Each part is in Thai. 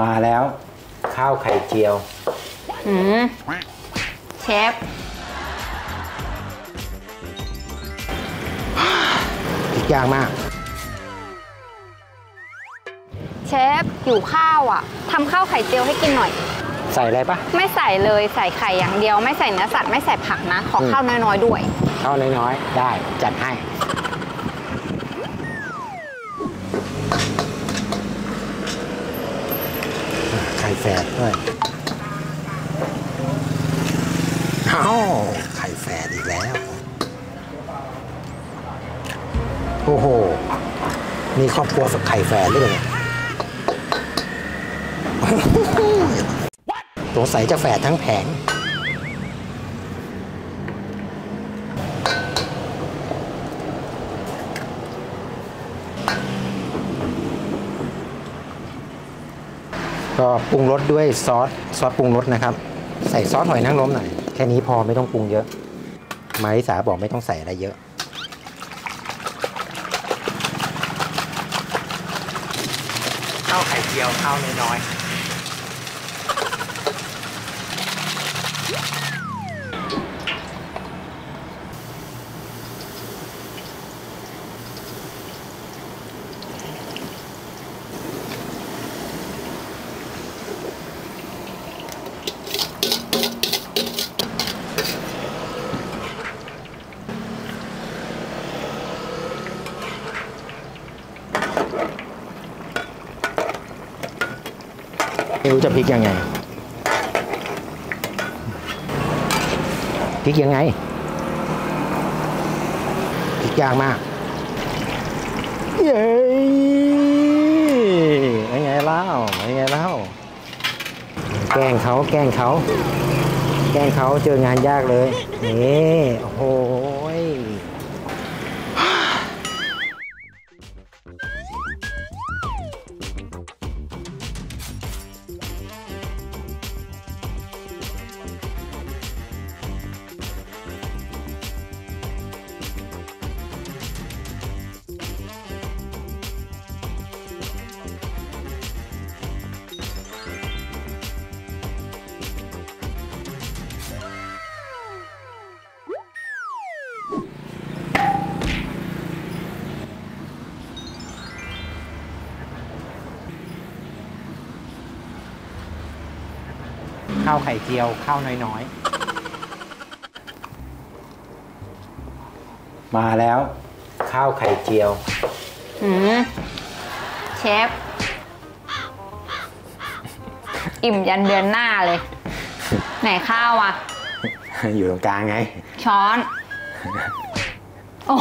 มาแล้วข้าวไข่เจียวเชฟยากมากเชฟอยู่ข้าวอ่ะทำข้าวไข่เจียวให้กินหน่อยใส่อะไรปะไม่ใส่เลยใส่ไข่อย่างเดียวไม่ใส่เนื้อสัตว์ไม่ใส่ผักนะขอข้าวน้อยๆด้วยข้าวน้อยๆได้จัดให้ไข่แฝดด้วยอ้าวไข่แฝดอีกแล้วโอ้โหมีครอบครัวสักไข่แฝดหรือเปล่าเนี่ยตัวใสจะแฝดทั้งแผงก็ปรุงรสด้วยซอสปรุงรสนะครับใส่ซอสหอยนางรมหน่อยแค่นี้พอไม่ต้องปรุงเยอะมาริสาบอกไม่ต้องใส่อะไรเยอะข้าวไข่เจียวข้าวน้อยไม่รู้จะพริกยังไงพริกยังไงพริกยากมากเย้ยังไงเล่ายังไงเล่าแกล้งเขาเจองานยากเลยนี่โอ้โหข้าวไข่เจียวข้าวน้อยๆมาแล้วข้าวไข่เจียวเชฟอิ่มยันเดือนหน้าเลยไหนข้าวอ่ะอยู่ตรงกลางไงช้อนโอ้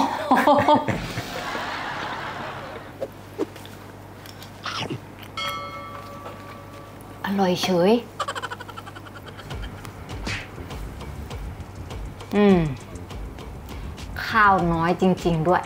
อร่อยเฉยข้าวน้อยจริงๆด้วย